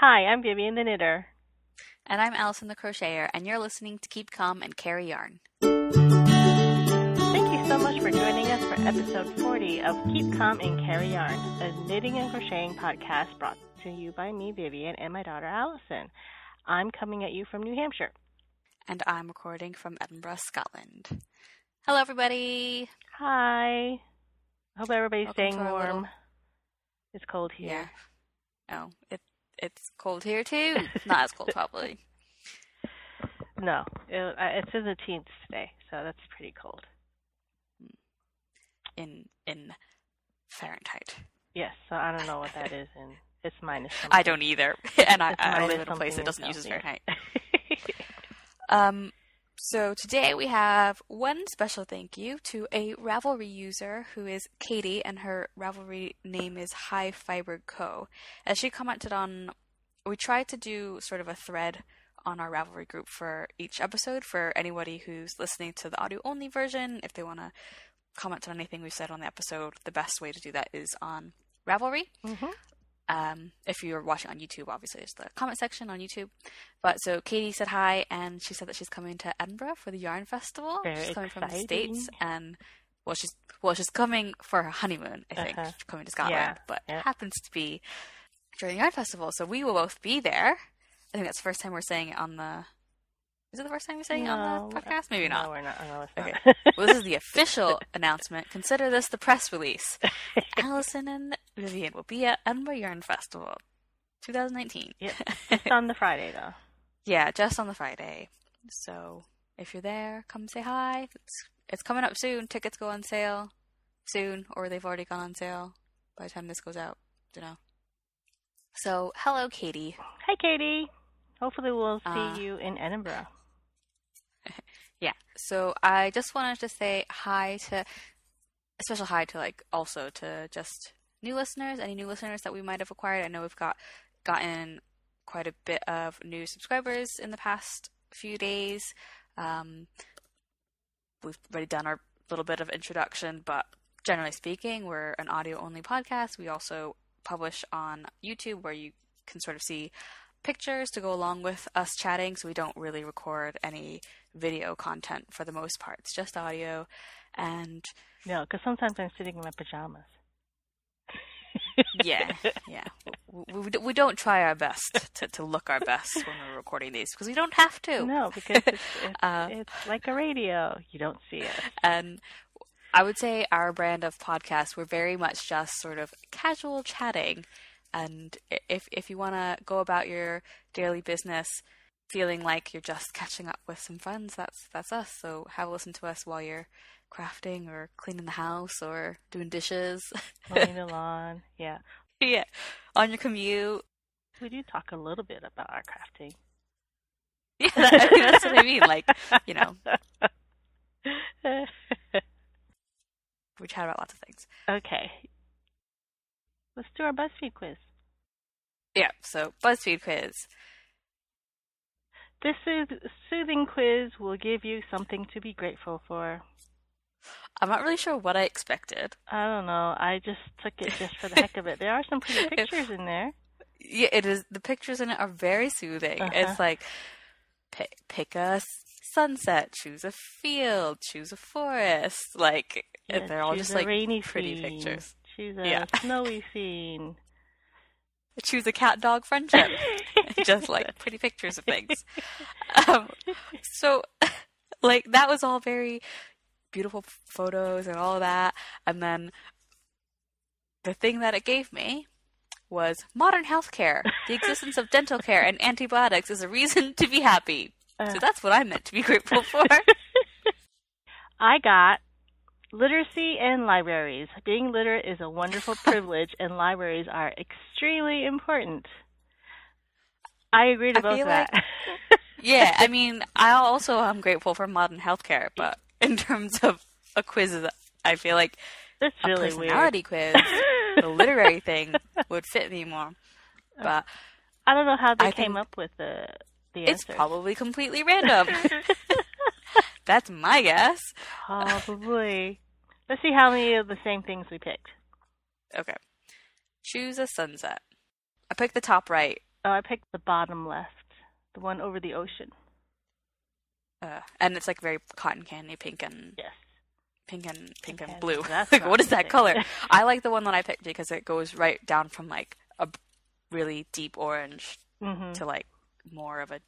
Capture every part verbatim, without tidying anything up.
Hi, I'm Vivian the Knitter. And I'm Allison the Crocheter, and you're listening to Keep Calm and Carry Yarn. Thank you so much for joining us for episode forty of Keep Calm and Carry Yarn, a knitting and crocheting podcast brought to you by me, Vivian, and my daughter, Allison. I'm coming at you from New Hampshire. And I'm recording from Edinburgh, Scotland. Hello, everybody. Hi. Hope everybody's Welcome staying warm. Little... It's cold here. Yeah. Oh, it's... It's cold here, too. It's not as cold, probably. No. It, it's in the teens today, so that's pretty cold. In in Fahrenheit. Yes, so I don't know what that is. In, it's minus something. I don't either. And I, I live in a place that doesn't use Fahrenheit. um, so today we have one special thank you to a Ravelry user who is Katie, and her Ravelry name is High Fiber Co. As she commented on, we tried to do sort of a thread on our Ravelry group for each episode for anybody who's listening to the audio-only version. If they want to comment on anything we said on the episode, the best way to do that is on Ravelry. Mm-hmm. Um, if you're watching on YouTube, obviously there's the comment section on YouTube. But so Katie said hi, and she said that she's coming to Edinburgh for the Yarn Festival. Very she's coming exciting. From the States, and well, she's well, she's coming for her honeymoon. I think uh-huh. she's coming to Scotland, yeah. but yeah. happens to be during the Yarn Festival. So we will both be there. I think that's the first time we're saying it on the. Is it the first time we're saying no, it on the podcast? Maybe not. No, we're not. No, it's not. Okay. Well, this is the official announcement. Consider this the press release. Allison and Vivian will be at Edinburgh Yarn Festival twenty nineteen. Yep. Just on the Friday, though. Yeah, just on the Friday. So if you're there, come say hi. It's, it's coming up soon. Tickets go on sale soon, or they've already gone on sale by the time this goes out. I don't know. So, hello, Katie. Hi, Katie. Hopefully we'll see uh, you in Edinburgh. Yeah, so I just wanted to say hi to, a special hi to like also to just new listeners, any new listeners that we might have acquired. I know we've got gotten quite a bit of new subscribers in the past few days. Um, we've already done our little bit of introduction, but generally speaking, we're an audio-only podcast. We also publish on YouTube, where you can sort of see pictures to go along with us chatting, so we don't really record any video content for the most part. It's just audio. And no, because sometimes I'm sitting in my pajamas. yeah, yeah. We, we, we don't try our best to, to look our best when we're recording these, because we don't have to. No, because it's, it's, uh, it's like a radio. You don't see it. And I would say our brand of podcast, we're very much just sort of casual chatting. And if if you want to go about your daily business feeling like you're just catching up with some friends, that's that's us. So have a listen to us while you're crafting or cleaning the house or doing dishes. Mowing the lawn, yeah. Yeah, on your commute. We do talk a little bit about our crafting. Yeah, that, I mean, that's what I mean. Like, you know. We chat about lots of things. Okay. Let's do our BuzzFeed quiz. Yeah, so BuzzFeed quiz. This is soothing quiz will give you something to be grateful for. I'm not really sure what I expected. I don't know. I just took it just for the heck of it. There are some pretty pictures in there. Yeah, it is. The pictures in it are very soothing. Uh-huh. It's like pick, pick a sunset, choose a field, choose a forest. Like yeah, and they're all just like rainy pretty scene. Pictures. Choose a yeah. snowy scene. Choose a cat-dog friendship. Just like pretty pictures of things. Um, so, like, that was all very beautiful photos and all that. And then the thing that it gave me was modern healthcare. The existence of dental care and antibiotics is a reason to be happy. Uh, so that's what I'm meant to be grateful for. I got literacy and libraries. Being literate is a wonderful privilege, and libraries are extremely important. I agree to I both that. Like, yeah, I mean, I also am grateful for modern healthcare, but in terms of a quiz, I feel like that's a really personality weird. Quiz, the literary thing, would fit me more. But I don't know how they I came up with the, the answer. It's probably completely random. That's my guess. Probably. Let's see how many of the same things we picked. Okay. Choose a sunset. I picked the top right. Oh, I picked the bottom left, the one over the ocean. Uh, and it's like very cotton candy pink and yes. pink and pink, pink and blue. That's like, what is that color? I like the one that I picked because it goes right down from like a really deep orange mm-hmm. to like more of a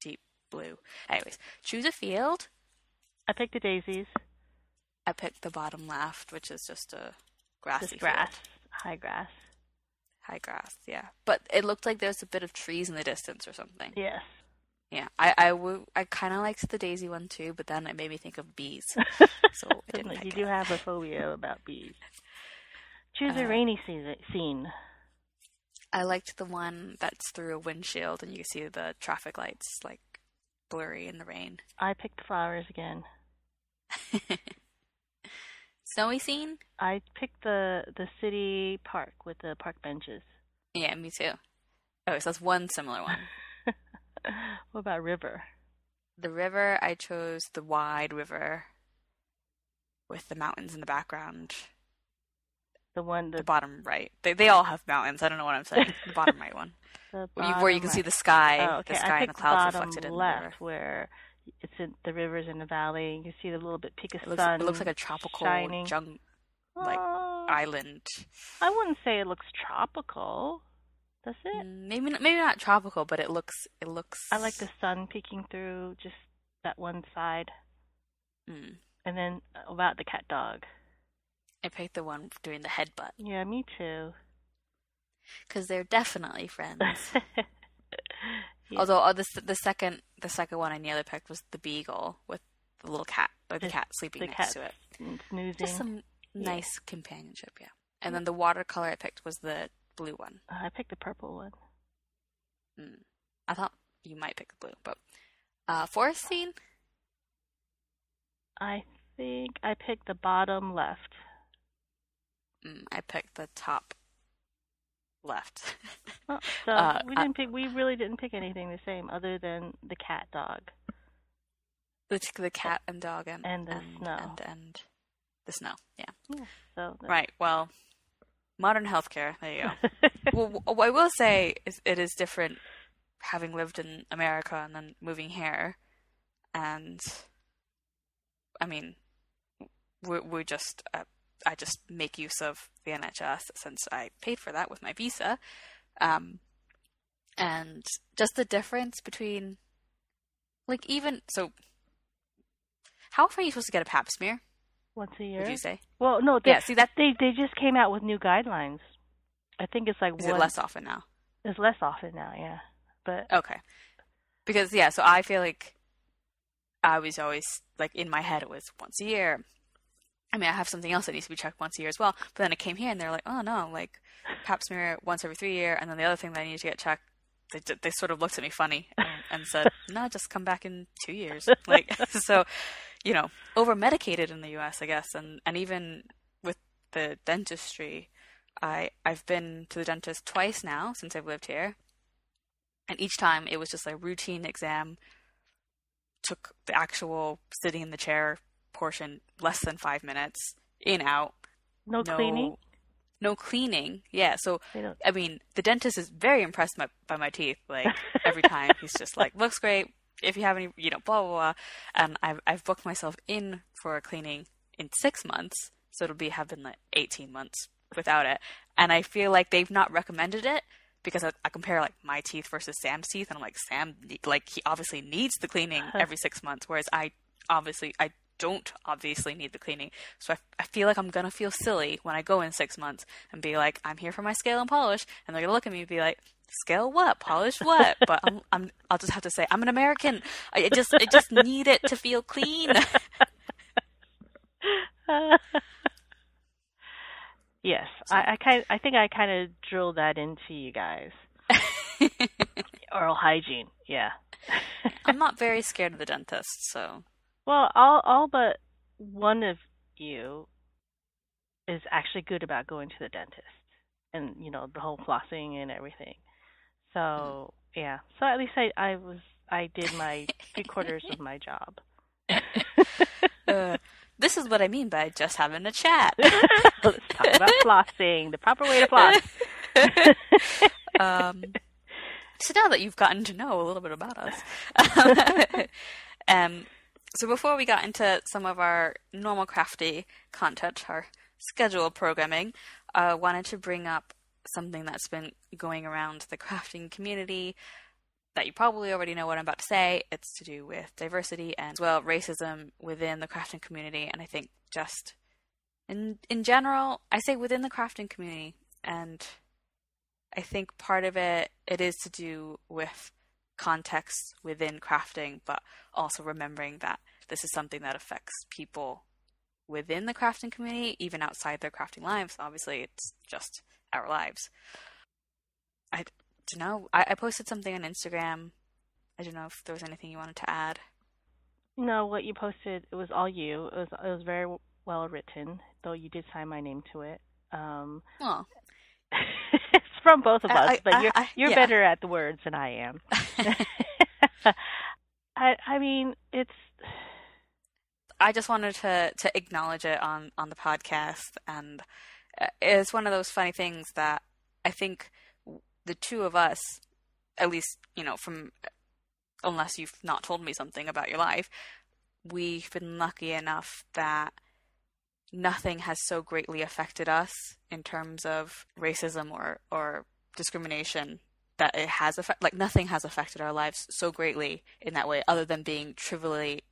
deep blue. Anyways, choose a field. I picked the daisies. I picked the bottom left, which is just a grassy just grass, field. high grass. High grass, yeah. But it looked like there's a bit of trees in the distance or something. Yes. Yeah, I I, w- I kind of liked the daisy one too, but then it made me think of bees. So I didn't like you it. do have a phobia about bees. Choose uh, a rainy season- scene. I liked the one that's through a windshield and you can see the traffic lights like blurry in the rain. I picked flowers again. Snowy scene? I picked the, the city park with the park benches. Yeah, me too. Oh, so that's one similar one. What about river? The river, I chose the wide river with the mountains in the background. The one that... The bottom right. They they all have mountains. I don't know what I'm saying. The bottom right one. The bottom where you can right. see the sky. Oh, okay. The sky and the clouds the reflected in the river. Where it's in the rivers in the valley. You can see the little bit peak of it looks, sun. It looks like a tropical jungle, like uh, island. I wouldn't say it looks tropical. Does it? Maybe not, maybe not tropical, but it looks it looks. I like the sun peeking through just that one side. Mm. And then about the cat dog. I picked the one doing the headbutt. Yeah, me too. Because they're definitely friends. Yeah. Although oh, the the second the second one I nearly picked was the beagle with the little cat, like the, the cat sleeping the next to it, snoozing. Just some yeah. nice companionship, yeah. And yeah. then the watercolor I picked was the blue one. Uh, I picked the purple one. Mm. I thought you might pick the blue, but uh, forest scene. I think I picked the bottom left. Mm, I picked the top left. Well, so uh, we didn't I, pick. We really didn't pick anything the same, other than the cat dog. The the cat and dog and and the and, snow and, and the snow. Yeah. yeah so that's... Right. Well, modern healthcare. There you go. Well, I will say it is different having lived in America and then moving here, and I mean, we we just. Uh, I just make use of the N H S since I paid for that with my visa. Um, and just the difference between, like, even, so, how often are you supposed to get a pap smear? Once a year. Would you say? Well, no, they, yeah, see, that, they, they just came out with new guidelines. I think it's like one. Is it less often now? It's less often now, yeah. But okay. Because, yeah, so I feel like I was always, like, in my head it was once a year. I mean, I have something else that needs to be checked once a year as well. But then I came here and they're like, oh, no, like pap smear once every three year. And then the other thing that I needed to get checked, they they sort of looked at me funny and, and said, no, just come back in two years. Like, so, you know, over-medicated in the U S, I guess. And, and even with the dentistry, I, I've been to the dentist twice now since I've lived here. And each time it was just like routine exam, took the actual sitting in the chair portion less than five minutes in out no, no cleaning no cleaning yeah so I mean the dentist is very impressed by, by my teeth, like every time he's just like, looks great, if you have any, you know, blah blah blah. And I've, I've booked myself in for a cleaning in six months, so it'll be have been like eighteen months without it. And I feel like they've not recommended it because I, I compare like my teeth versus Sam's teeth, and I'm like, Sam, like, he obviously needs the cleaning every six months, whereas I obviously I don't obviously need the cleaning. So I, I feel like I'm going to feel silly when I go in six months and be like, I'm here for my scale and polish. And they're going to look at me and be like, scale what? Polish what? But I'm, I'm, I'll just have to say, I'm an American. I just I just need it to feel clean. Yes. So. I, I, kind of, I think I kind of drilled that into you guys. Oral hygiene. Yeah. I'm not very scared of the dentist, so... Well, all all but one of you is actually good about going to the dentist and, you know, the whole flossing and everything. So, mm-hmm. yeah. So at least I, I was I did my three quarters of my job. uh, this is what I mean by just having a chat. Let's talk about flossing, the proper way to floss. um, So now that you've gotten to know a little bit about us. um, so before we got into some of our normal crafty content, our scheduled programming, I uh, wanted to bring up something that's been going around the crafting community that you probably already know what I'm about to say. It's to do with diversity and, as well, racism within the crafting community. And I think just in in general, I say within the crafting community, and I think part of it, it is to do with context within crafting, but also remembering that this is something that affects people within the crafting community, even outside their crafting lives. Obviously, it's just our lives. I don't know. I, I posted something on Instagram. I don't know if there was anything you wanted to add. No, what you posted, it was all you. It was, it was very well written, though you did sign my name to it. Um, oh. It's from both of us, I, I, but you're, I, I, you're yeah. better at the words than I am. I, I mean, it's... I just wanted to, to acknowledge it on, on the podcast, and it's one of those funny things that I think the two of us, at least, you know, from, unless you've not told me something about your life, we've been lucky enough that nothing has so greatly affected us in terms of racism or, or discrimination that it has affected, like nothing has affected our lives so greatly in that way, other than being trivially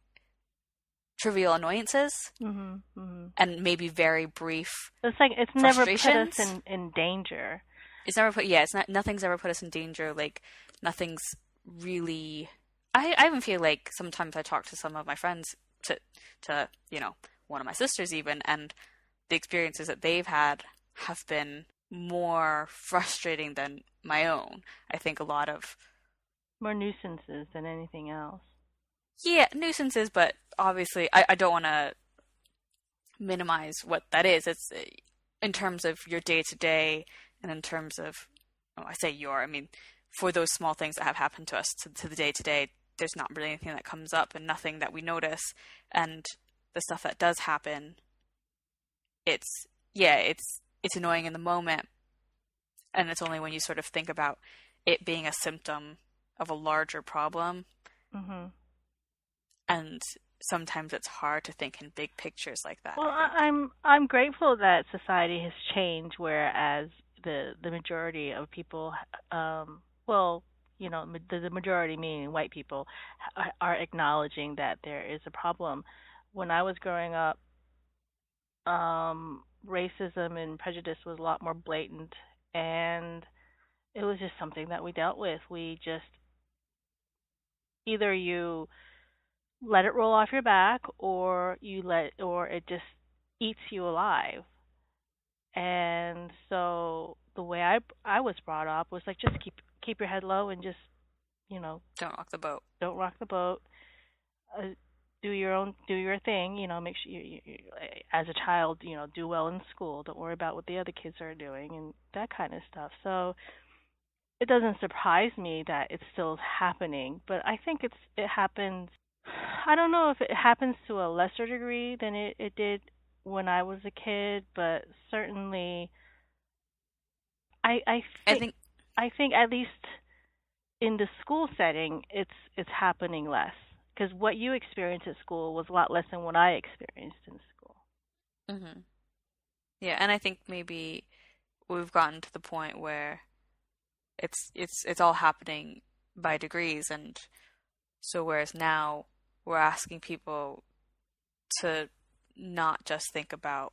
trivial annoyances, mm-hmm, mm-hmm. and maybe very brief. It's like it's never put us in, in danger. It's never put. Yeah, it's not. Nothing's ever put us in danger. Like nothing's really. I, I even feel like sometimes I talk to some of my friends, to to you know one of my sisters even, and the experiences that they've had have been more frustrating than my own. I think a lot of more nuisances than anything else. Yeah, nuisances, but obviously I, I don't want to minimize what that is. It's in terms of your day-to-day and in terms of, oh, I say your, I mean, for those small things that have happened to us to, to the day-to-day, there's not really anything that comes up and nothing that we notice. And the stuff that does happen, it's, yeah, it's it's annoying in the moment. And it's only when you sort of think about it being a symptom of a larger problem. Mm-hmm. And sometimes it's hard to think in big pictures like that. Well, I'm I'm grateful that society has changed, whereas the, the majority of people, um, well, you know, the, the majority meaning white people, are acknowledging that there is a problem. When I was growing up, um, racism and prejudice was a lot more blatant, and it was just something that we dealt with. We just, either you... let it roll off your back, or you let, or it just eats you alive. And so the way I I was brought up was like, just keep keep your head low and just, you know, don't rock the boat. Don't rock the boat. Uh, do your own, do your thing. You know, make sure you, you, as a child, you know, do well in school. Don't worry about what the other kids are doing and that kind of stuff. So it doesn't surprise me that it's still happening, but I think it's it happens. I don't know if it happens to a lesser degree than it, it did when I was a kid, but certainly I I think, I think I think at least in the school setting it's it's happening less, because what you experienced at school was a lot less than what I experienced in school. Mhm. Yeah, and I think maybe we've gotten to the point where it's it's it's all happening by degrees, and so whereas now we're asking people to not just think about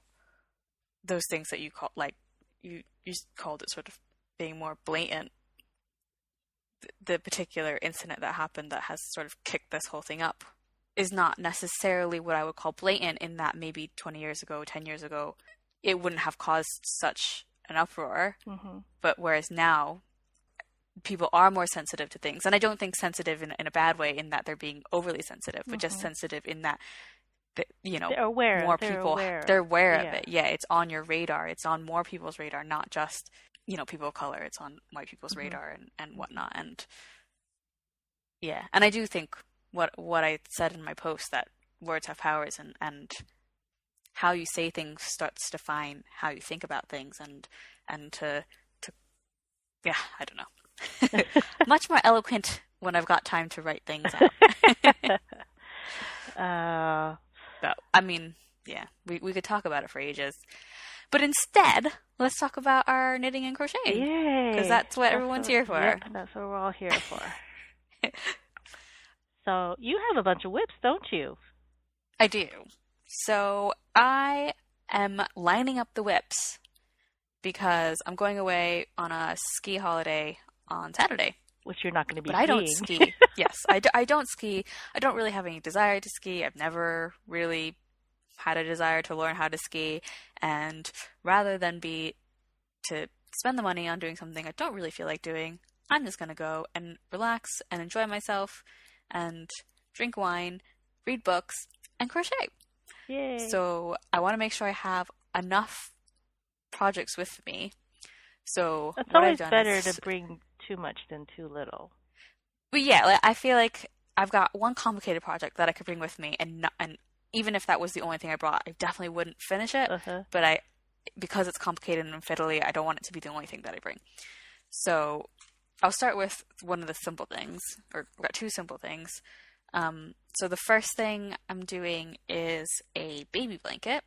those things that you call, like you, you called it sort of being more blatant, the particular incident that happened that has sort of kicked this whole thing up is not necessarily what I would call blatant, in that maybe twenty years ago, ten years ago, it wouldn't have caused such an uproar. Mm-hmm. But whereas now, people are more sensitive to things. And I don't think sensitive in, in a bad way, in that they're being overly sensitive, but mm-hmm. just sensitive in that, that you know, they're aware. more they're people, aware. they're aware yeah. of it. Yeah, it's on your radar. It's on more people's radar, not just, you know, people of color. It's on white people's mm-hmm. radar and, and whatnot. And yeah, and I do think what what I said in my post, that words have powers, and, and how you say things starts to define how you think about things, and, and to, to yeah, I don't know. Much more eloquent when I've got time to write things out. uh, but, I mean, yeah, we, we could talk about it for ages. But instead, let's talk about our knitting and crocheting. Yay! Because that's what that's everyone's what, here for. Yep, that's what we're all here for. So you have a bunch of whips, don't you? I do. So I am lining up the whips because I'm going away on a ski holiday on Saturday. Which you're not going to be but skiing. I don't ski. Yes, I, do, I don't ski. I don't really have any desire to ski. I've never really had a desire to learn how to ski. And rather than be to spend the money on doing something I don't really feel like doing, I'm just going to go and relax and enjoy myself and drink wine, read books, and crochet. Yay. So I want to make sure I have enough projects with me. So it's always better is... to bring too much than too little. But yeah, like, I feel like I've got one complicated project that I could bring with me, and not, and even if that was the only thing I brought, I definitely wouldn't finish it. Uh-huh. But I, because it's complicated and fiddly, I don't want it to be the only thing that I bring. So I'll start with one of the simple things, or I've got two simple things. Um, so the first thing I'm doing is a baby blanket,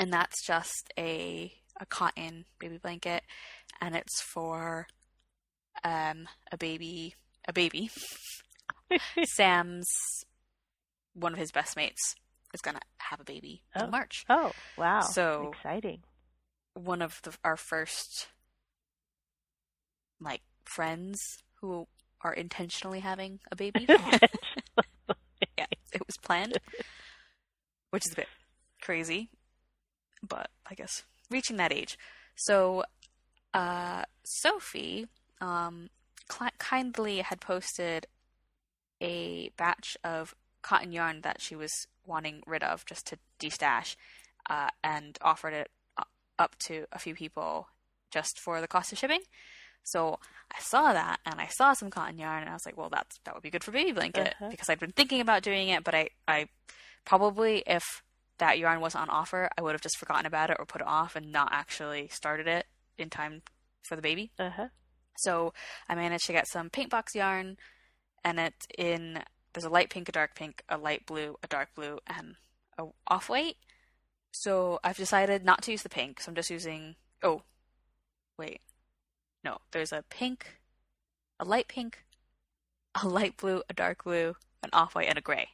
and that's just a a cotton baby blanket, and it's for um, a baby, a baby. Sam's, one of his best mates, is gonna have a baby oh. in March. Oh, wow! So exciting. One of the, our first like friends who are intentionally having a baby. Yeah, it was planned, which is a bit crazy, but I guess reaching that age. So uh, Sophie um, cl- kindly had posted a batch of cotton yarn that she was wanting rid of just to destash, uh, and offered it up to a few people just for the cost of shipping. So I saw that, and I saw some cotton yarn, and I was like, well, that's, that would be good for baby blanket, uh-huh. because I'd been thinking about doing it, but I, I probably, if that yarn was on offer, I would have just forgotten about it or put it off and not actually started it in time for the baby. Uh-huh. So I managed to get some paint box yarn, and it's in, there's a light pink, a dark pink, a light blue, a dark blue, and a off-white. So I've decided not to use the pink, so I'm just using, oh, wait. No, there's a pink, a light pink, a light blue, a dark blue, an off-white, and a gray.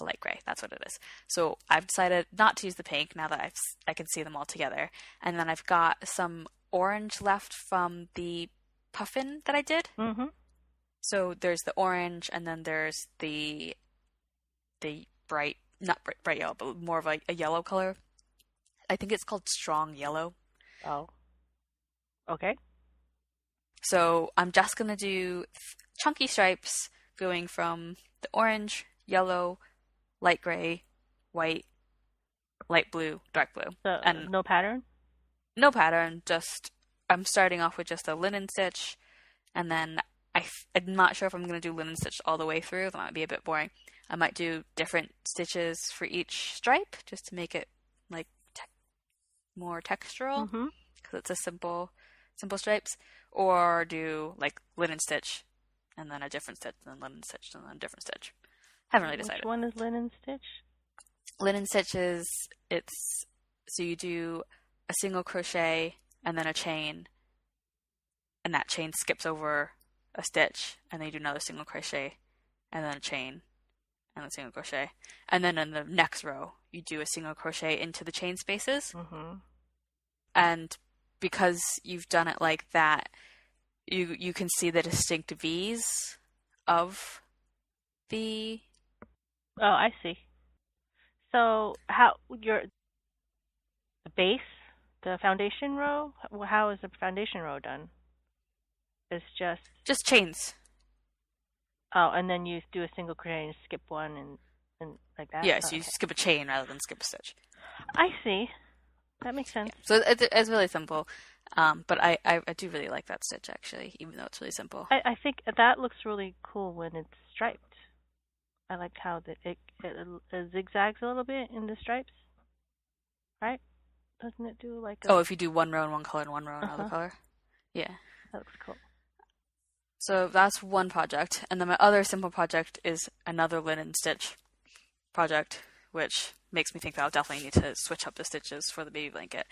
A light gray, that's what it is. So I've decided not to use the pink now that I've, I can see them all together. And then I've got some orange left from the puffin that I did. Mm-hmm. So there's the orange, and then there's the the bright, not bright, bright yellow, but more of a, a yellow color. I think it's called strong yellow. Oh. Okay. So I'm just going to do chunky stripes going from the orange, yellow, light gray, white, light blue, dark blue. So and no pattern? No pattern. Just I'm starting off with just a linen stitch, and then I, I'm not sure if I'm going to do linen stitch all the way through. That might be a bit boring. I might do different stitches for each stripe just to make it like te- more textural, because mm-hmm. it's a simple... simple stripes, or do like linen stitch and then a different stitch and then linen stitch and then a different stitch. Haven't really decided. Which one is linen stitch? Linen stitch is, it's, so you do a single crochet and then a chain, and that chain skips over a stitch, and then you do another single crochet and then a chain and a single crochet. And then in the next row, you do a single crochet into the chain spaces. Mm-hmm. And because you've done it like that, you you can see the distinct V's of the... Oh, I see. So how your the base, the foundation row, how is the foundation row done? It's just... Just chains. Oh, and then you do a single crochet and skip one and, and like that? Yeah, so oh, you okay. skip a chain rather than skip a stitch. I see. That makes sense. Yeah. So it, it, it's really simple, um, but I, I, I do really like that stitch, actually, even though it's really simple. I, I think that looks really cool when it's striped. I like how the, it, it, it zigzags a little bit in the stripes, right? Doesn't it do like a... Oh, if you do one row in one color and one row in uh-huh. another color? Yeah. That looks cool. So that's one project. And then my other simple project is another linen stitch project, which makes me think that I'll definitely need to switch up the stitches for the baby blanket.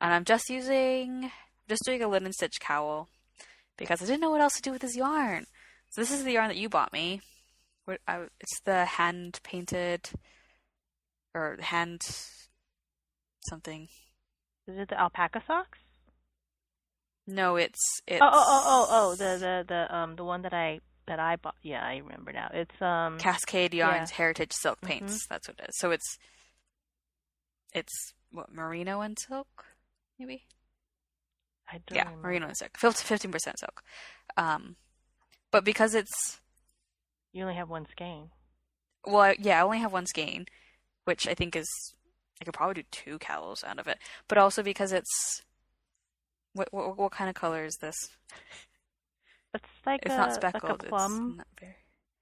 And I'm just using, just doing a linen stitch cowl because I didn't know what else to do with this yarn. So this is the yarn that you bought me. It's the hand painted or hand something. Is it the alpaca socks? No, it's it's. Oh, oh, oh, oh, oh the, the the um the one that I that I bought. Yeah, I remember now. It's um Cascade Yarns, yeah. Heritage Silk Paints. Mm-hmm. That's what it is. So it's it's what merino and silk, maybe. I don't. Yeah, remember. Merino and silk, fifteen percent silk. Um, but because it's. You only have one skein. Well, yeah, I only have one skein, which I think is I could probably do two cowls out of it. But also because it's what what, what kind of color is this? It's like it's a, not speckled. Like a plum. It's not very...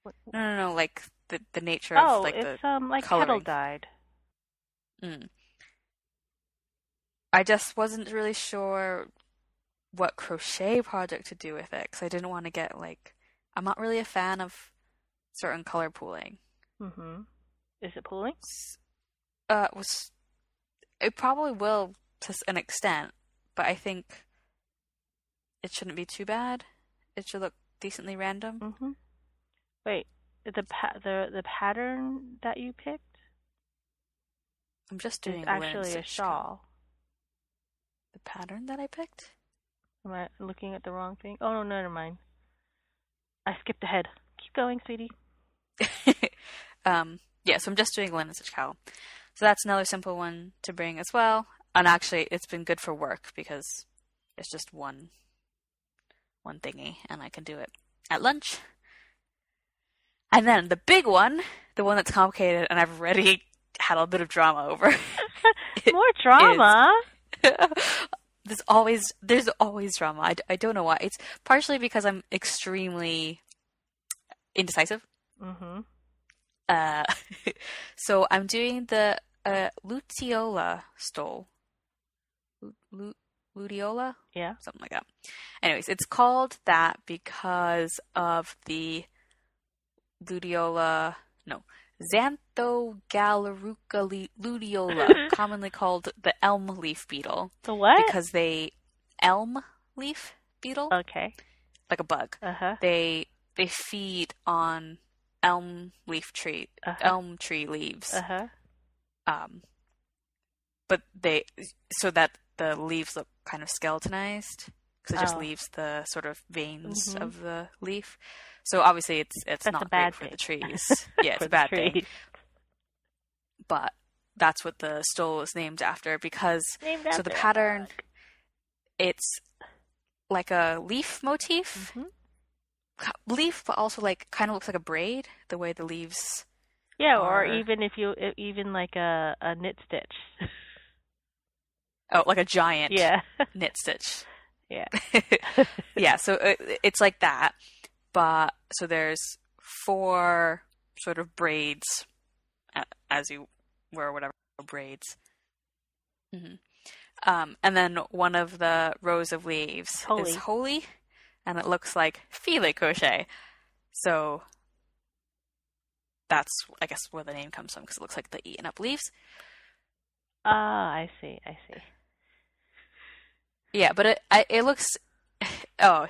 what, what? No, no, no, like the the nature oh, of like the it's um like coloring. Petal dyed. Mm. I just wasn't really sure what crochet project to do with it because I didn't want to get like I'm not really a fan of. Certain color pooling. Mm-hmm. Is it pooling? Uh, it, was, it probably will to an extent, but I think it shouldn't be too bad. It should look decently random. Mm-hmm. Wait, the pa- the the pattern that you picked? I'm just doing actually a shawl. The pattern that I picked? Am I looking at the wrong thing? Oh no, no, never mind. I skipped ahead. Keep going, sweetie. um, yeah, so I'm just doing linen stitch cowl. So that's another simple one to bring as well. And actually, it's been good for work because it's just one, one thingy, and I can do it at lunch. And then the big one, the one that's complicated, and I've already had a bit of drama over. More drama. Is... there's always there's always drama. I, I don't know why. It's partially because I'm extremely indecisive. Mm-hmm. Uh, so I'm doing the uh, luteola stole. L- L- luteola? Yeah. Something like that. Anyways, it's called that because of the luteola... No. Xanthogaleruca luteola, commonly called the elm leaf beetle. The what? Because they... Elm leaf beetle? Okay. Like a bug. Uh-huh. They... They feed on elm leaf tree, uh-huh. elm tree leaves. Uh-huh. Um, but they so that the leaves look kind of skeletonized because it oh. just leaves the sort of veins mm-hmm. of the leaf. So obviously, it's it's that's not bad great thing. For the trees. Yeah, it's a bad thing. But that's what the stole is named after because named so after the pattern, bug. It's like a leaf motif. Mm-hmm. Leaf, but also like kind of looks like a braid the way the leaves. Yeah, are. Or even if you even like a, a knit stitch. Oh, like a giant yeah. knit stitch. Yeah, yeah. So it, it's like that, but so there's four sort of braids, as you were whatever braids. Mm-hmm. Um, and then one of the rows of leaves holy. Is holy. And it looks like filet crochet. So that's, I guess, where the name comes from because it looks like the eaten up leaves. Ah, uh, I see, I see. Yeah, but it I, it looks... Oh.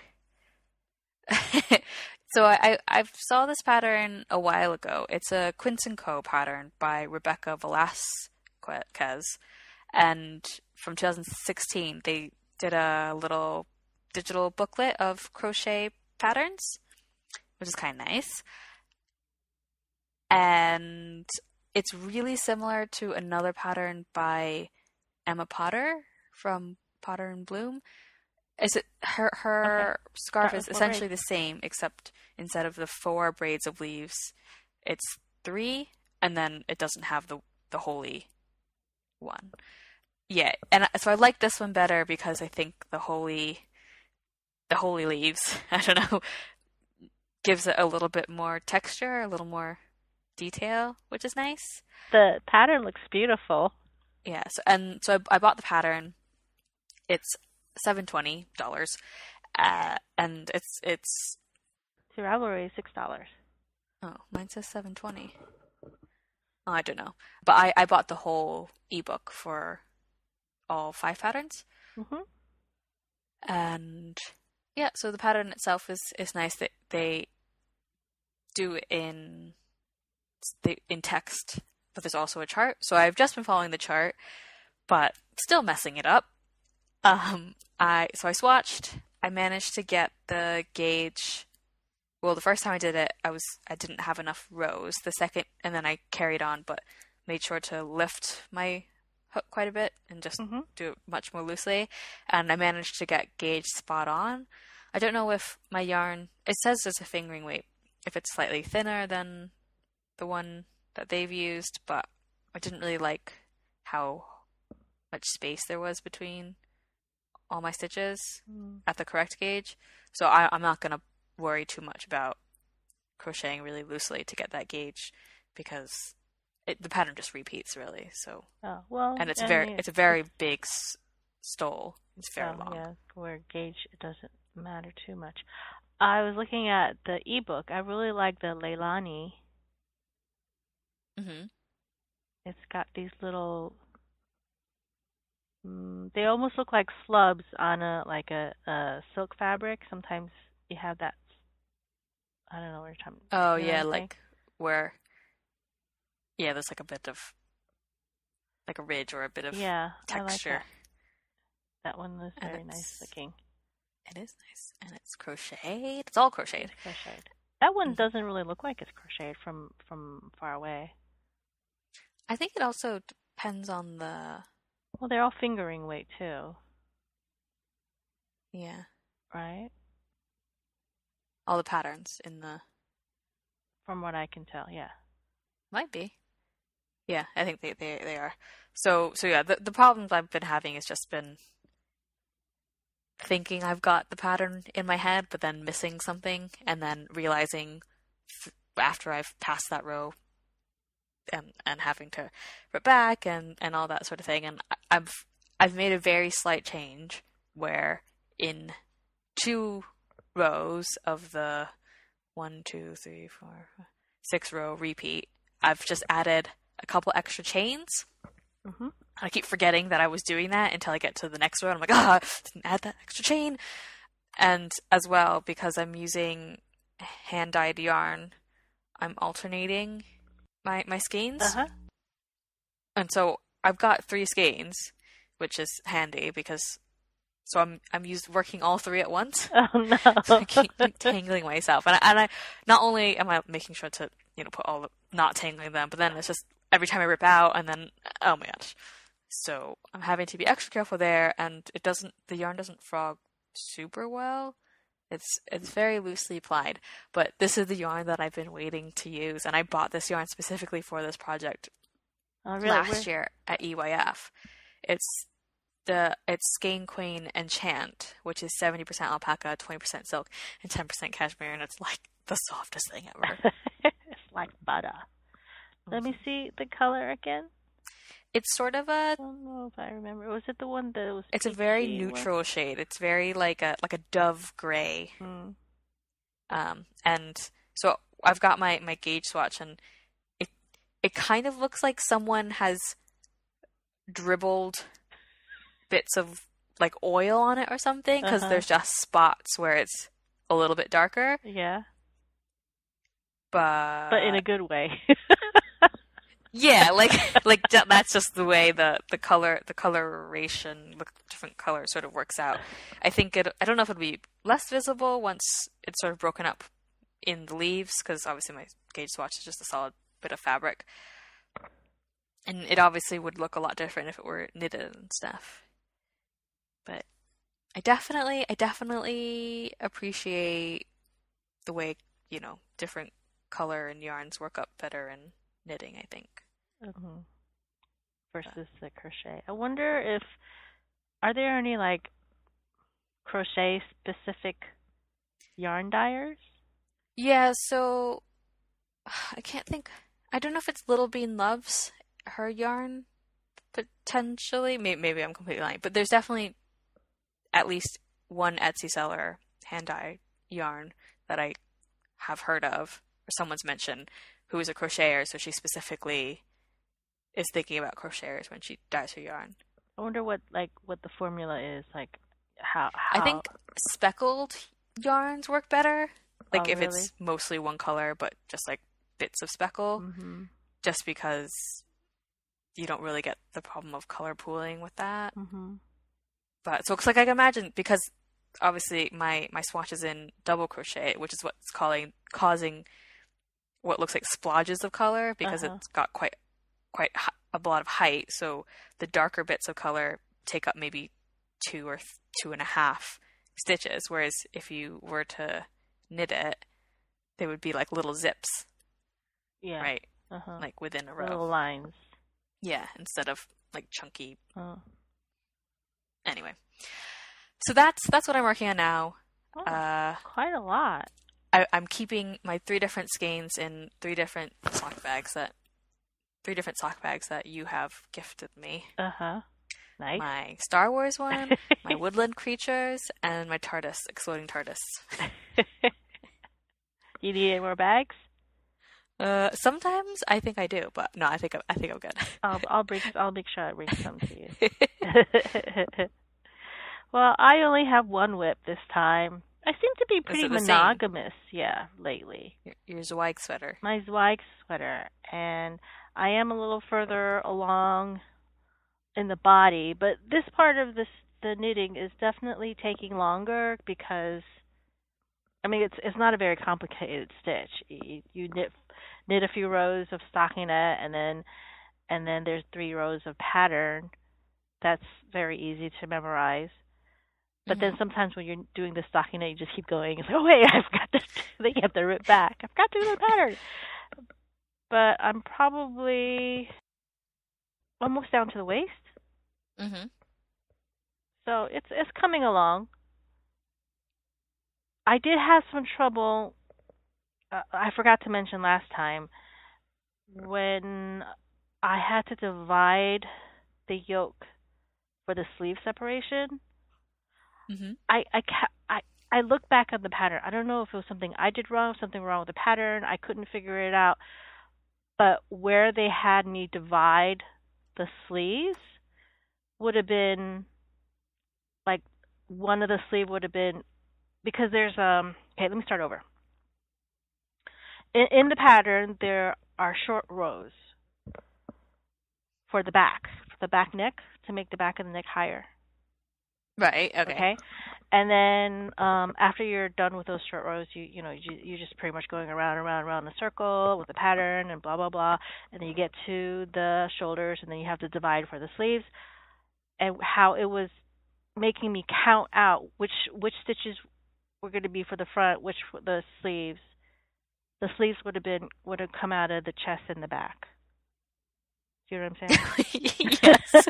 So I, I I saw this pattern a while ago. It's a Quince and Co pattern by Rebecca Velasquez. And from twenty sixteen, they did a little... digital booklet of crochet patterns, which is kind of nice. And it's really similar to another pattern by Emma Potter from Potter and Bloom. Is it her her okay. scarf is essentially braids. The same, except instead of the four braids of leaves, it's three, and then it doesn't have the the holy one. Yeah, and so I like this one better because I think the holy The holy leaves, I don't know, gives it a little bit more texture, a little more detail, which is nice. The pattern looks beautiful. Yeah, so, and so I, I bought the pattern. It's seven hundred twenty dollars, uh, and it's it's The Ravelry is six dollars. Oh, mine says seven twenty. Oh, I don't know. But I, I bought the whole ebook for all five patterns. Mm-hmm. And yeah, so the pattern itself is, is nice that they do in in text, but there's also a chart. So I've just been following the chart, but still messing it up. Um, I so I swatched. I managed to get the gauge. Well, the first time I did it, I was I didn't have enough rows. The second, and then I carried on, but made sure to lift my hook quite a bit and just mm-hmm. do it much more loosely. And I managed to get gauge spot on. I don't know if my yarn. It says there's a fingering weight. If it's slightly thinner than the one that they've used, but I didn't really like how much space there was between all my stitches mm. at the correct gauge. So I, I'm not going to worry too much about crocheting really loosely to get that gauge, because it, the pattern just repeats really. So oh, well, and it's I very mean, it's a very big stole. It's very oh, long. Yeah, where gauge it doesn't matter too much. I was looking at the ebook. I really like the Leilani. Mm-hmm. It's got these little. Mm, they almost look like slubs on a like a, a silk fabric. Sometimes you have that. I don't know what you're talking. Oh you know yeah, like where. Yeah, there's like a bit of. Like a ridge or a bit of yeah, texture. I like that. That one was very nice looking. It is nice, and it's crocheted. It's all crocheted. It's crocheted. That one doesn't really look like it's crocheted from, from far away. I think it also depends on the... Well, they're all fingering weight, too. Yeah. Right? All the patterns in the... From what I can tell, yeah. Might be. Yeah, I think they, they, they are. So, so yeah, the, the problems I've been having has just been... thinking I've got the pattern in my head, but then missing something, and then realizing f- after I've passed that row and and having to rip back and, and all that sort of thing. And I've I've made a very slight change where in two rows of the one, two, three, four, five, six row repeat, I've just added a couple extra chains. Mm-hmm. I keep forgetting that I was doing that until I get to the next row. I'm like, ah, didn't add that extra chain. And as well, because I'm using hand-dyed yarn, I'm alternating my, my skeins. Uh-huh. And so I've got three skeins, which is handy because so I'm I'm used working all three at once. Oh no! So I keep like, tangling myself, and I, and I not only am I making sure to you know put all the, not tangling them, but then it's just every time I rip out, and then oh my gosh. So I'm having to be extra careful there, and it doesn't. The yarn doesn't frog super well. It's it's very loosely plied. But this is the yarn that I've been waiting to use, and I bought this yarn specifically for this project oh, really? last Where? year at E Y F. It's the it's Skein Queen Enchant, which is seventy percent alpaca, twenty percent silk, and ten percent cashmere, and it's like the softest thing ever. It's like butter. Mm-hmm. Let me see the color again. It's sort of a. I don't know if I remember. Was it the one that was? It's a very neutral shade. It's very like a like a dove gray. Mm. Um, and so I've got my, my gauge swatch, and it it kind of looks like someone has dribbled bits of like oil on it or something, because uh-huh. there's just spots where it's a little bit darker. Yeah. But but in a good way. Yeah, like like that's just the way the, the color the coloration the different colors sort of works out. I think it. I don't know if it'll be less visible once it's sort of broken up in the leaves, because obviously my gauge swatch is just a solid bit of fabric, and it obviously would look a lot different if it were knitted and stuff. But I definitely I definitely appreciate the way you know different color and yarns work up better and. Knitting, I think. Mm-hmm. Versus the crochet. I wonder if, are there any like crochet specific yarn dyers? Yeah, so I can't think. I don't know if it's Little Bean Love's, her yarn, potentially. Maybe, maybe I'm completely lying, but there's definitely at least one Etsy seller hand dyed yarn that I have heard of, or someone's mentioned, who is a crocheter, so she specifically is thinking about crocheters when she dyes her yarn. I wonder what like what the formula is, like how, how... I think speckled yarns work better. Like oh, if really? It's mostly one color, but just like bits of speckle, mm-hmm. just because you don't really get the problem of color pooling with that. Mm-hmm. But so it's like I can imagine, because obviously my, my swatch is in double crochet, which is what's calling, causing what looks like splodges of color, because uh-huh. it's got quite quite a lot of height. So the darker bits of color take up maybe two or th- two and a half stitches, whereas if you were to knit it, they would be like little zips. Yeah. Right? Uh-huh. Like within a row. Little lines. Yeah, instead of like chunky. Oh. Anyway. So that's that's what I'm working on now. Oh, uh, quite a lot. I, I'm keeping my three different skeins in three different sock bags that three different sock bags that you have gifted me. Uh-huh. Nice. My Star Wars one, my Woodland Creatures, and my TARDIS, Exploding TARDIS. You need any more bags? Uh, sometimes I think I do, but no, I think I'm, I think I'm good. I'll I'll bring I'll make sure I bring some to you. Well, I only have one whip this time. I seem to be pretty monogamous, same? yeah, lately. Your, your Zweig sweater. My Zweig sweater, and I am a little further along in the body, but this part of this the knitting is definitely taking longer because, I mean, it's it's not a very complicated stitch. You, you knit knit a few rows of stockinette, and then and then there's three rows of pattern. That's very easy to memorize. But then sometimes when you're doing the stockinette, you just keep going. It's like, oh, wait, I forgot to – they have to rip back. I forgot to do the pattern. But I'm probably almost down to the waist. Mm-hmm. So it's it's coming along. I did have some trouble uh, – I forgot to mention last time when I had to divide the yoke for the sleeve separation. Mm-hmm. I, I, ca- I, I look back at the pattern. I don't know if it was something I did wrong, something wrong with the pattern. I couldn't figure it out. But where they had me divide the sleeves would have been, like, one of the sleeve would have been, because there's, um, okay, let me start over. In, in the pattern, there are short rows for the back, for the back neck, to make the back of the neck higher. Right. Okay. Okay. And then um, after you're done with those short rows, you you know you you're just pretty much going around, around, around in a circle with the pattern and blah blah blah, and then you get to the shoulders, and then you have to divide for the sleeves. And how it was making me count out which which stitches were going to be for the front, which for the sleeves. The sleeves would have been would have come out of the chest and the back. Do you know what I'm saying? Yes.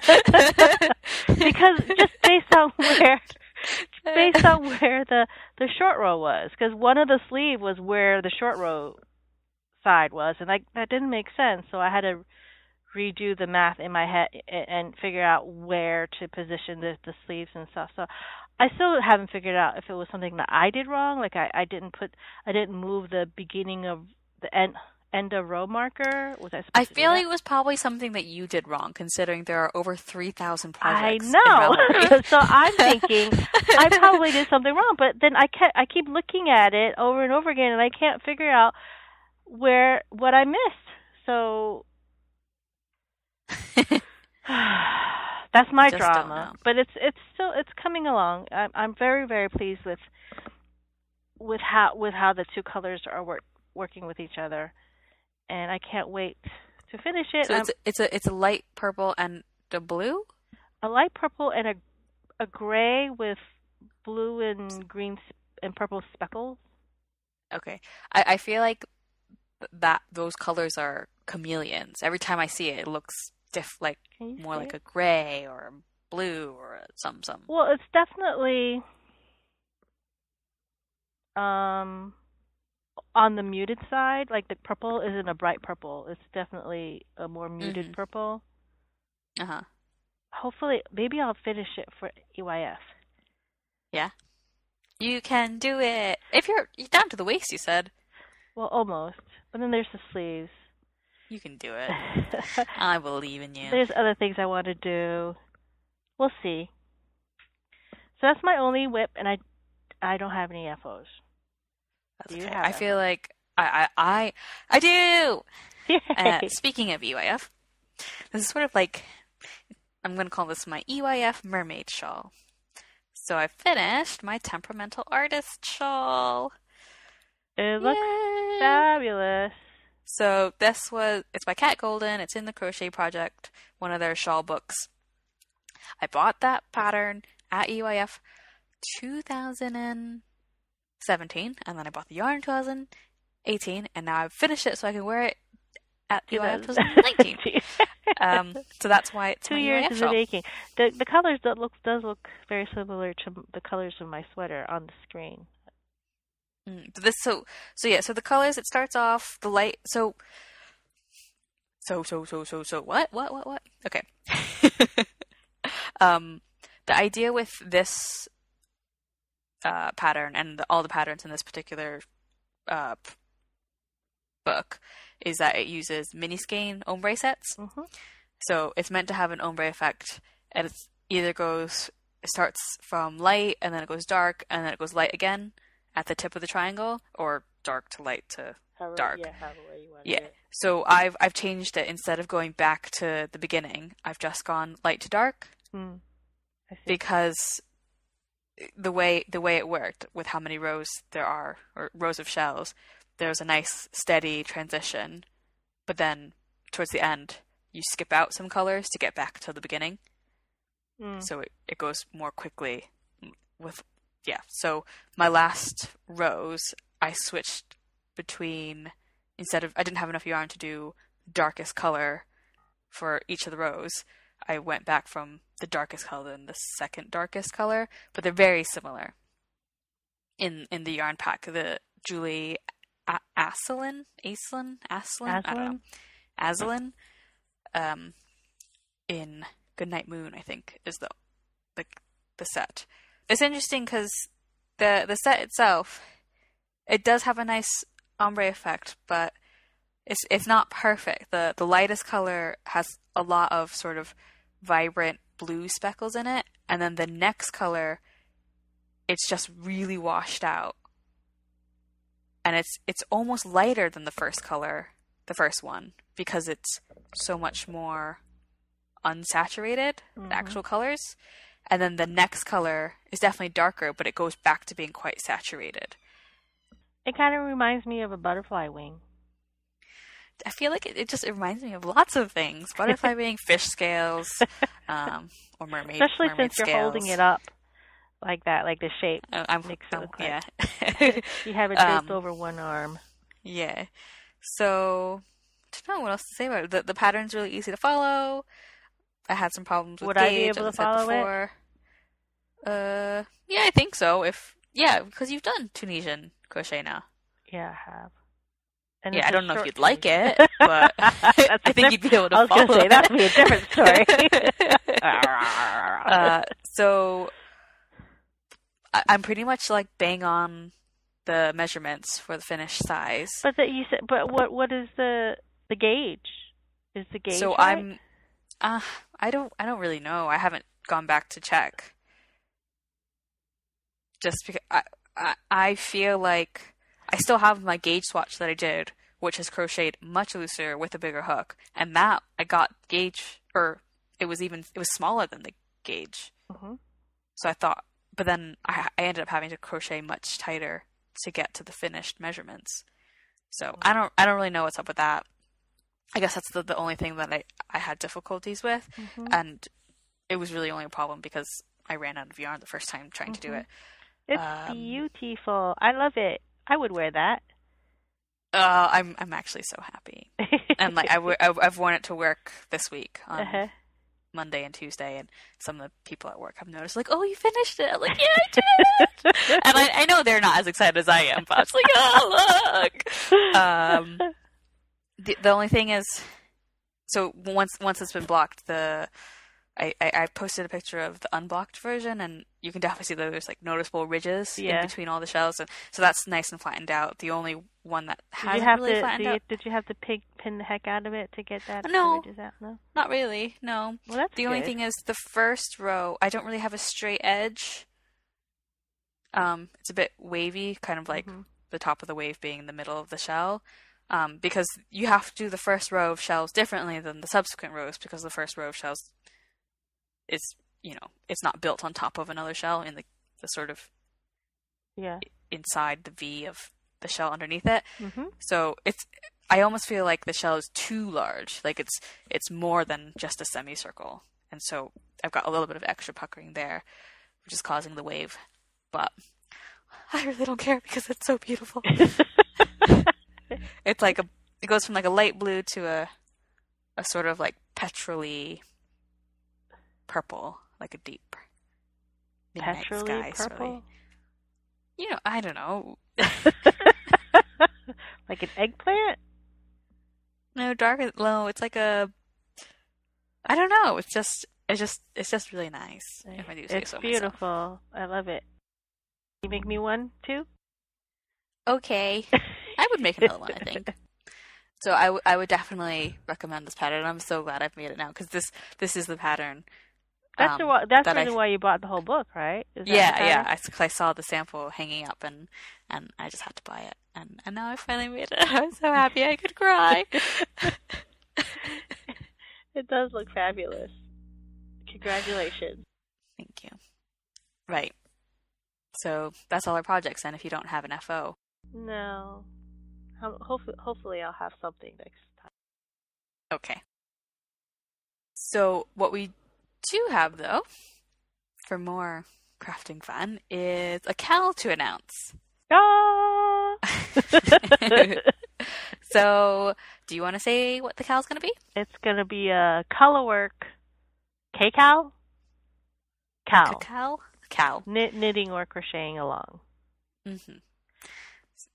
Because just based on where, based on where the, the short row was, because one of the sleeve was where the short row side was, and I, that didn't make sense. So I had to redo the math in my head and figure out where to position the, the sleeves and stuff. So I still haven't figured out if it was something that I did wrong, like I, I didn't put, I didn't move the beginning of the end. End of row marker? Was I supposed I to feel like it was probably something that you did wrong, considering there are over three thousand projects. I know. So I'm thinking I probably did something wrong, but then I kept, I keep looking at it over and over again, and I can't figure out where what I missed. So that's my Just drama. But it's it's still it's coming along. I'm, I'm very very pleased with with how with how the two colors are work, working with each other. And I can't wait to finish it. So it's, it's a it's a light purple and a blue? A light purple and a a gray with blue and green and purple speckles. Okay. I, I feel like that those colors are chameleons. Every time I see it, it looks diff like more like it? a gray or a blue or some some. Well, it's definitely um on the muted side, like the purple isn't a bright purple. It's definitely a more muted mm-hmm. purple. Uh-huh. Hopefully, maybe I'll finish it for E Y F. Yeah. You can do it. If you're, you're down to the waist, you said. Well, almost. But then there's the sleeves. You can do it. I believe in you. There's other things I want to do. We'll see. So that's my only whip, and I, I don't have any F Os. That's do okay. You have I feel F Os? Like I, I, I, I do. Uh, speaking of E Y F, this is sort of like, I'm going to call this my E Y F mermaid shawl. So I finished my Temperamental Artist shawl. It looks Yay. Fabulous. So this was, it's by Kat Golden. It's in the Crochet Project, one of their shawl books. I bought that pattern at E Y F two thousand seventeen, and then I bought the yarn in two thousand eighteen, and now I've finished it so I can wear it at E Y F twenty nineteen. um, so that's why it's two my years E Y F is shawl. Making. The the colors that look does look very similar to the colors of my sweater on the screen. Mm, this so so yeah so the colors it starts off the light so so so so so so what what what what okay. um, the idea with this uh, pattern and the, all the patterns in this particular uh, book is that it uses mini skein ombre sets. Mm-hmm. So it's meant to have an ombre effect, and it either goes it starts from light and then it goes dark and then it goes light again at the tip of the triangle, or dark to light to however, dark. Yeah, however you want yeah. It. So I've I've changed it. Instead of going back to the beginning, I've just gone light to dark. Mm. I see. Because the way the way it worked with how many rows there are, or rows of shells, there's a nice steady transition, but then towards the end you skip out some colors to get back to the beginning. Mm. So it, it goes more quickly with yeah. So my last rows I switched between, instead of I didn't have enough yarn to do darkest color for each of the rows. I went back from the darkest color and the second darkest color, but they're very similar. In in the yarn pack, the Julie A Aslin, Aslin, Aslin, Aslin, I don't know, Aslin, um, in Goodnight Moon, I think, is the the the set. It's interesting because the the set itself, it does have a nice ombre effect, but it's it's not perfect. the The lightest color has a lot of sort of vibrant blue speckles in it, and then the next color, it's just really washed out. And it's it's almost lighter than the first color, the first one, because it's so much more unsaturated, mm-hmm. the actual colors. And then the next color is definitely darker, but it goes back to being quite saturated. It kind of reminds me of a butterfly wing. I feel like it, it just it reminds me of lots of things. Butterfly wing, fish scales, um, or mermaid scales. Especially mermaid since scales. You're holding it up. Like that, like the shape. Oh, I'm, makes it look yeah. Like. You have it draped um, over one arm. Yeah. So, I don't know what else to say about it. The, the pattern's really easy to follow. I had some problems with Would gauge, I be able to follow before. It? Uh, yeah, I think so. If yeah, because you've done Tunisian crochet now. Yeah, I have. And yeah, I don't know if you'd thing. Like it, but I think you'd be able to I was follow say, it. That would be a different story. uh, so... I'm pretty much like bang on the measurements for the finished size. But that you said, but what what is the the gauge? Is the gauge? So right? I'm, uh, I don't I don't really know. I haven't gone back to check. Just because I I, I feel like I still have my gauge swatch that I did, which is crocheted much looser with a bigger hook, and that I got gauge or it was even it was smaller than the gauge. Mm-hmm. So I thought. But then I, I ended up having to crochet much tighter to get to the finished measurements. So I don't I don't really know what's up with that. I guess that's the, the only thing that I, I had difficulties with. Mm-hmm. And it was really only a problem because I ran out of yarn the first time trying mm-hmm. to do it. It's um, beautiful. I love it. I would wear that. Uh, I'm I'm actually so happy. And like I w- I've worn it to work this week on uh-huh. Monday and Tuesday, and some of the people at work have noticed, like, oh, you finished it. I'm like, yeah, I did. And I, I know they're not as excited as I am, but I was like, oh, look. Um, the, the only thing is, so once once it's been blocked, the I, I, I posted a picture of the unblocked version, and you can definitely see that there's like noticeable ridges yeah. in between all the shells, and so that's nice and flattened out. The only one that hasn't really to, flattened you, out. Did you have to pig pin the heck out of it to get that no, ridges out? No, not really. No. Well, that's the good. Only thing is the first row. I don't really have a straight edge. Um, it's a bit wavy, kind of like mm-hmm. the top of the wave being in the middle of the shell. Um, because you have to do the first row of shells differently than the subsequent rows, because the first row of shells is, you know, it's not built on top of another shell in the, the sort of yeah inside the V of the shell underneath it. Mm-hmm. So it's, I almost feel like the shell is too large. Like it's, it's more than just a semicircle. And so I've got a little bit of extra puckering there, which is causing the wave. But I really don't care because it's so beautiful. It's like a, it goes from like a light blue to a, a sort of like petrol-y purple, like a deep midnight sky. Purple? Really. You know, I don't know. Like an eggplant? No, darker. No, it's like a. I don't know. It's just, it's just, it's just really nice. If I do say so myself. It's beautiful. I love it. Can you make me one too? Okay. I would make another one, I think. So I, w- I would definitely recommend this pattern. I'm so glad I've made it now, because this, this is the pattern. Um, that's the why, that's that really I, why you bought the whole book, right? Is that yeah, yeah. I, I saw the sample hanging up, and, and I just had to buy it. And, and now I finally made it. I'm so happy I could cry. It does look fabulous. Congratulations. Thank you. Right. So that's all our projects, then, if you don't have an F O. No. Hopefully, hopefully I'll have something next time. Okay. So what we do have, though, for more crafting fun, is a C A L to announce. Ah! So do you want to say what the C A L is going to be? It's going to be a colorwork K C A L? C A L. C A L? C A L. Knit, knitting or crocheting along. Mm-hmm.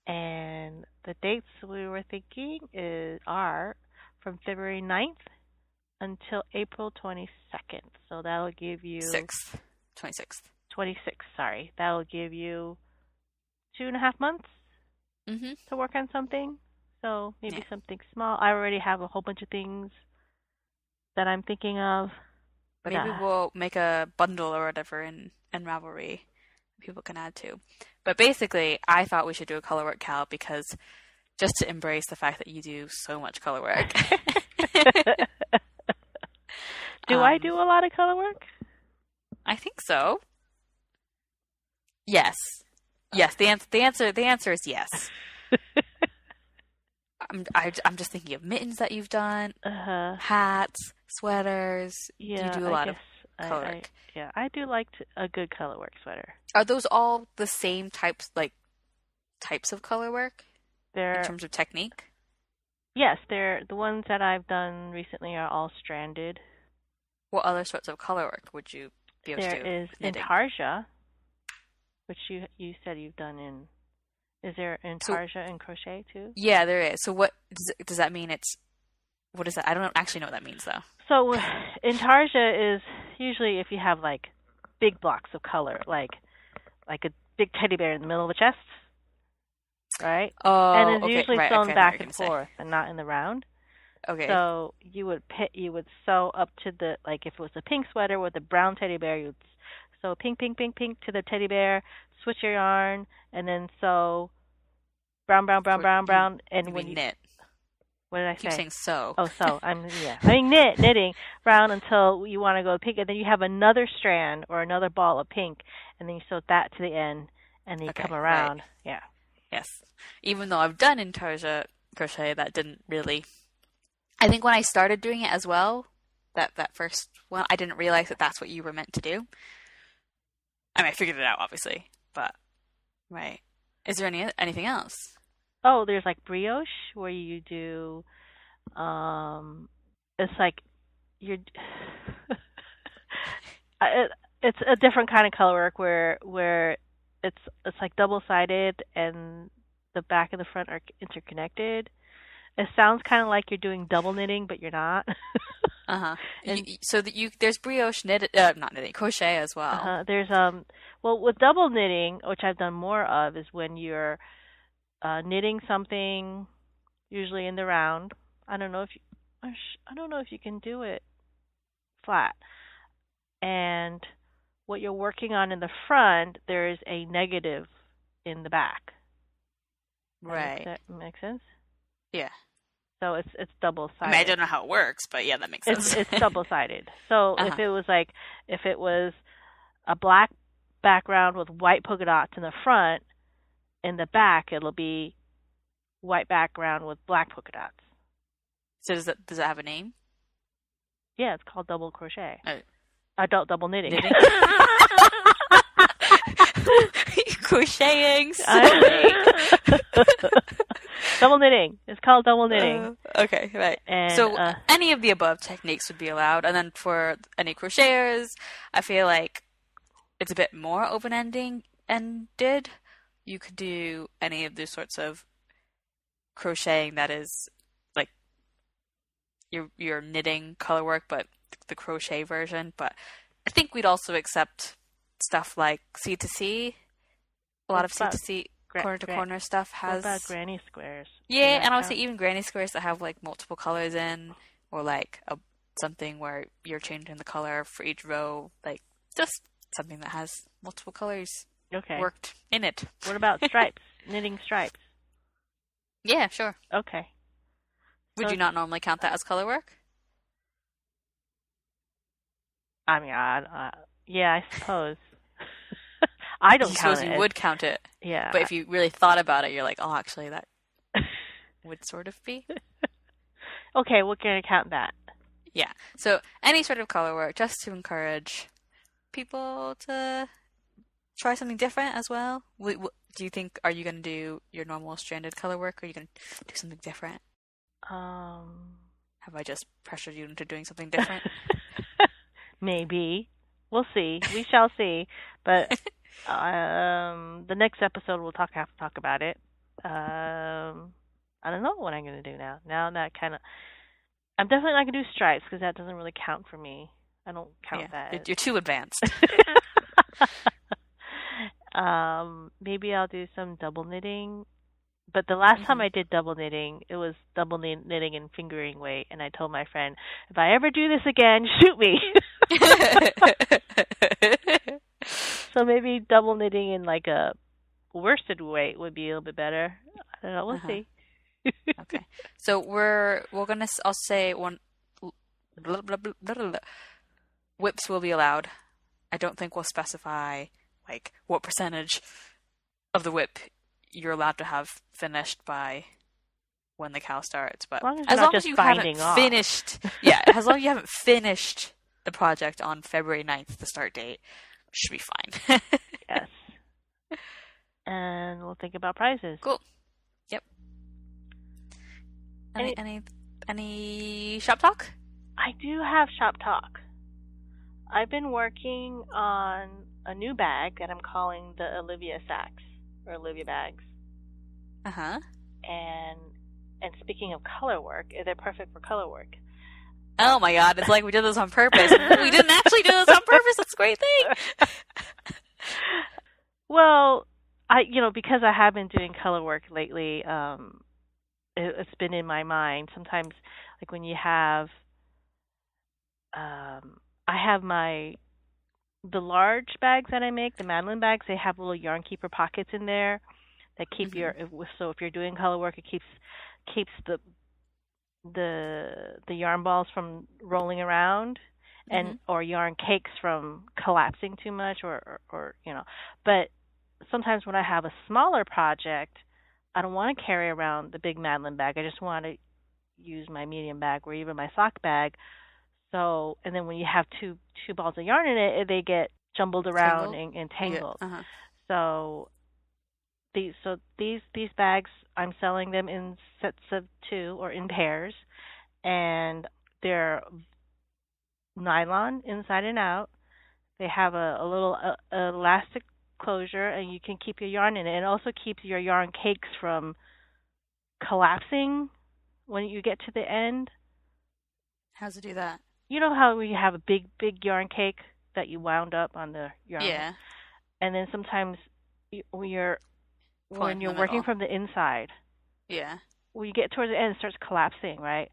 And the dates we were thinking is are from February ninth until April twenty-second. So that'll give you... sixth. twenty-sixth. twenty-sixth, sorry. That'll give you two and a half months mm-hmm. to work on something. So maybe yeah. something small. I already have a whole bunch of things that I'm thinking of. But maybe uh, we'll make a bundle or whatever in, in Ravelry. People can add to. But basically, I thought we should do a colorwork C A L because just to embrace the fact that you do so much colorwork. Do um, I do a lot of colorwork? I think so. Yes. Yes, the, an- the answer the answer is yes. I'm I, I'm just thinking of mittens that you've done, uh-huh. hats, sweaters. Yeah, do you do a I lot guess. of Color work. Yeah, I do like to, a good color work sweater. Are those all the same types, like types of color work? They're, in terms of technique? Yes, they're the ones that I've done recently are all stranded. What other sorts of color work would you be able there to do? There is knitting? Intarsia, which you you said you've done in. Is there Intarsia so, in crochet too? Yeah, there is. So what does, does that mean? It's what is that? I don't actually know what that means though. So Intarsia is usually if you have like big blocks of color, like like a big teddy bear in the middle of a chest, right? Oh, and it's okay, usually right, sewn okay, back and forth say. and not in the round. Okay. So you would pit, you would sew up to the, like if it was a pink sweater with a brown teddy bear, you'd sew pink, pink, pink, pink to the teddy bear, switch your yarn, and then sew brown, brown, brown, brown, brown, and you when you knit. What did I, I keep say? saying so. Oh, so. I'm, yeah. I mean, knit, knitting, brown until you want to go pink. And then you have another strand or another ball of pink. And then you sew that to the end. And then you okay, come around. Right. Yeah. Yes. Even though I've done Intarsia crochet, that didn't really... I think when I started doing it as well, that, that first one, I didn't realize that that's what you were meant to do. I mean, I figured it out, obviously. But, right. Is there any anything else? Oh, there's like brioche where you do, um, it's like you're, it, it's a different kind of color work where, where it's, it's like double-sided and the back and the front are interconnected. It sounds kind of like you're doing double knitting, but you're not. Uh huh. And you, so that you there's brioche knit, uh, not knitting, crochet as well. Uh-huh. There's um well with double knitting, which I've done more of, is when you're uh, knitting something, usually in the round. I don't know if you, I don't know if you can do it flat. And what you're working on in the front, there is a negative in the back. Right. That makes sense? Yeah. So it's it's double-sided. I mean, I don't know how it works, but yeah, that makes sense. It's, it's double-sided. So uh-huh. if it was like, if it was a black background with white polka dots in the front, in the back, it'll be white background with black polka dots. So does that, does it have a name? Yeah, it's called double crochet. Oh. Adult double knitting. knitting? Crocheting. Double knitting. It's called double knitting. Uh, okay, right. And, so uh, any of the above techniques would be allowed. And then for any crocheters, I feel like it's a bit more open-ending ended. You could do any of the sorts of crocheting that is like your your knitting color work, but the crochet version. But I think we'd also accept stuff like C to C. A lot of C to C, corner to corner stuff has. What about granny squares? Yeah, and I would say even granny squares that have like multiple colors in, or like a something where you're changing the color for each row, like just something that has multiple colors okay. worked in it. What about stripes? Knitting stripes? Yeah, sure. Okay. Would so, you not normally count that as color work? I mean, I, uh, yeah, I suppose. I don't count it. I suppose you would count it. Yeah. But if you really thought about it, you're like, oh, actually, that would sort of be. Okay, we're going to count that. Yeah. So any sort of color work, just to encourage people to try something different as well. Do you think, are you going to do your normal stranded color work, or are you going to do something different? Um, Have I just pressured you into doing something different? Maybe. We'll see. We shall see. But... Um, the next episode we'll talk have to talk about it. Um, I don't know what I'm going to do now. Now that kind of, I'm definitely not going to do stripes because that doesn't really count for me. I don't count yeah, that. You're too advanced. um, maybe I'll do some double knitting. But the last mm-hmm. time I did double knitting, it was double knitting and fingering weight, and I told my friend, if I ever do this again, shoot me. So maybe double knitting in like a worsted weight would be a little bit better. I don't know. We'll uh-huh. see. Okay. So we're we're gonna. I'll say one. Blah, blah, blah, blah, blah. Whips will be allowed. I don't think we'll specify like what percentage of the whip you're allowed to have finished by when the cow starts. But as long as, as, long as you haven't off. finished, yeah, as long as you haven't finished the project on February ninth, the start date. Should be fine. Yes. And we'll think about prizes. Cool. Yep. Any, any any shop talk? I do have shop talk. I've been working on a new bag that I'm calling the Olivia Sacks or Olivia bags. Uh-huh. And and speaking of color work, they're perfect for color work. Oh my god, it's like we did this on purpose. We didn't actually do this on purpose. It's a great thing. Well, I you know, because I have been doing color work lately, um, it, it's been in my mind. Sometimes, like when you have, um, I have my, the large bags that I make, the Madeline bags, they have little yarn keeper pockets in there that keep mm-hmm. your, so if you're doing color work, it keeps, keeps the, the the yarn balls from rolling around and mm-hmm. or yarn cakes from collapsing too much or, or, or you know. But sometimes when I have a smaller project, I don't want to carry around the big Madeline bag. I just want to use my medium bag or even my sock bag. So and then when you have two two balls of yarn in it, they get jumbled around tangled. And, and tangled. Yeah. Uh-huh. So These so these these bags, I'm selling them in sets of two or in pairs, and they're nylon inside and out. They have a, a little a, a elastic closure, and you can keep your yarn in it. It also keeps your yarn cakes from collapsing when you get to the end. How's it do that? you know how we have a big, big yarn cake that you wound up on the yarn? Yeah. And then sometimes when you're, when you're working from the inside, yeah, when you get towards the end, it starts collapsing, right?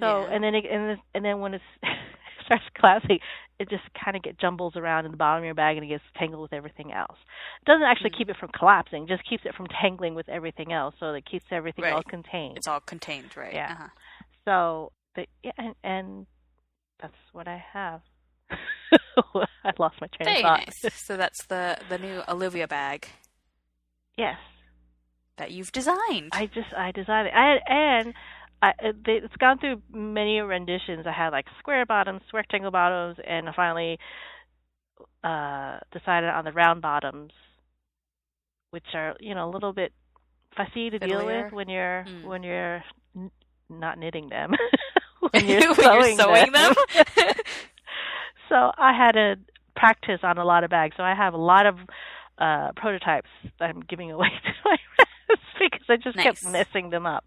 So yeah. and then it, and, this, and then when it's, it starts collapsing, it just kind of get jumbles around in the bottom of your bag and it gets tangled with everything else. It doesn't actually mm. keep it from collapsing, just keeps it from tangling with everything else, so it keeps everything right. all contained. It's all contained, right? Yeah. Uh-huh. So the, yeah, and, and that's what I have. I lost my train Very of thought. Nice. So that's the, the new Olivia bag. Yes. That you've designed. I just I designed it. I, and I, they, it's gone through many renditions. I had like square bottoms, rectangle bottoms, and I finally uh, decided on the round bottoms, which are, you know, a little bit fussy to Fiddlier. deal with when you're mm. when you're n- not knitting them. when you're sewing, when you're sewing them. them? So I had to practice on a lot of bags. So I have a lot of uh, prototypes that I'm giving away to my friends because I just nice. kept messing them up.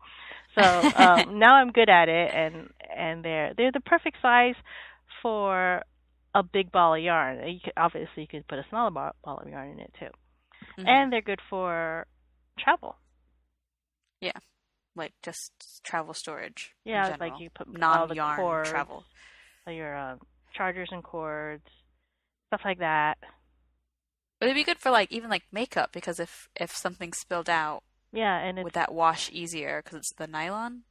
So um, now I'm good at it, and and they're they're the perfect size for a big ball of yarn. You could, obviously, you could put a smaller ball, ball of yarn in it too, mm-hmm. and they're good for travel. Yeah, like just travel storage. Yeah, in like you put non-yarn all the cords, travel. So your um, chargers and cords, stuff like that. But it'd be good for like even like makeup, because if if something spilled out. Yeah, and it's... Would that wash easier because it's the nylon?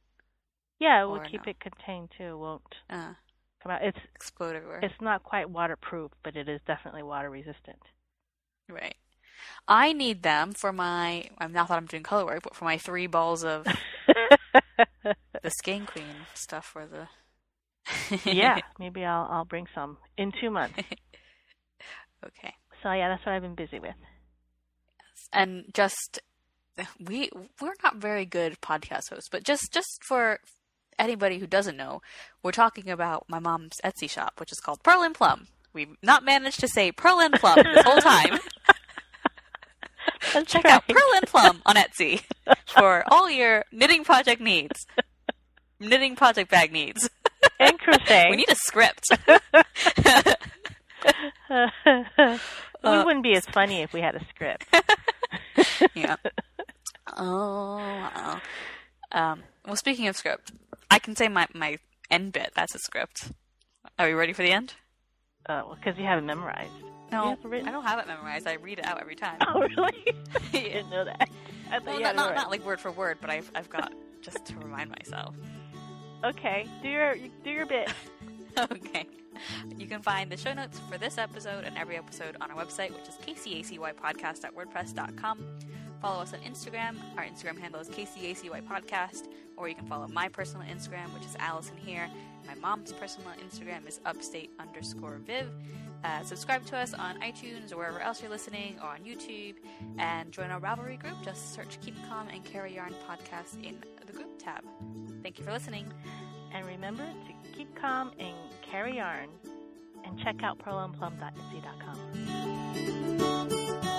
Yeah, it will keep no? it contained too. It won't uh, come out. It's explode everywhere. It's not quite waterproof, but it is definitely water resistant. Right. I need them for my. I'm not that I'm doing color work, but for my three balls of the Skein Queen stuff for the. Yeah, maybe I'll I'll bring some in two months. Okay. So yeah, that's what I've been busy with. Yes. And just. We we're not very good podcast hosts, but just, just for anybody who doesn't know, we're talking about my mom's Etsy shop, which is called Pearl and Plum. We've not managed to say Pearl and Plum this whole time. That's Check right. out Pearl and Plum on Etsy for all your knitting project needs, knitting project bag needs, and crochet. We need a script. We wouldn't be as funny if we had a script. Yeah. Oh, wow. Um, well, speaking of script, I can say my, my end bit. That's a script. Are we ready for the end? Uh, well, because you haven't memorized. No, I don't have it memorized. I read it out every time. Oh, really? I didn't know that. I well, not, not, not like word for word, but I've I've got just to remind myself. Okay, do your do your bit. Okay. You can find the show notes for this episode and every episode on our website, which is k c a c y podcast dot wordpress dot com. Follow us on Instagram. Our Instagram handle is k c a c y podcast, or you can follow my personal Instagram, which is Allison here. My mom's personal Instagram is upstate underscore viv. Uh, subscribe to us on iTunes or wherever else you're listening, or on YouTube, and join our Ravelry group. Just search Keep Calm and Carry Yarn Podcast in the group tab. Thank you for listening. And remember to keep calm and carry yarn, and check out pearl and plum dot etsy dot com.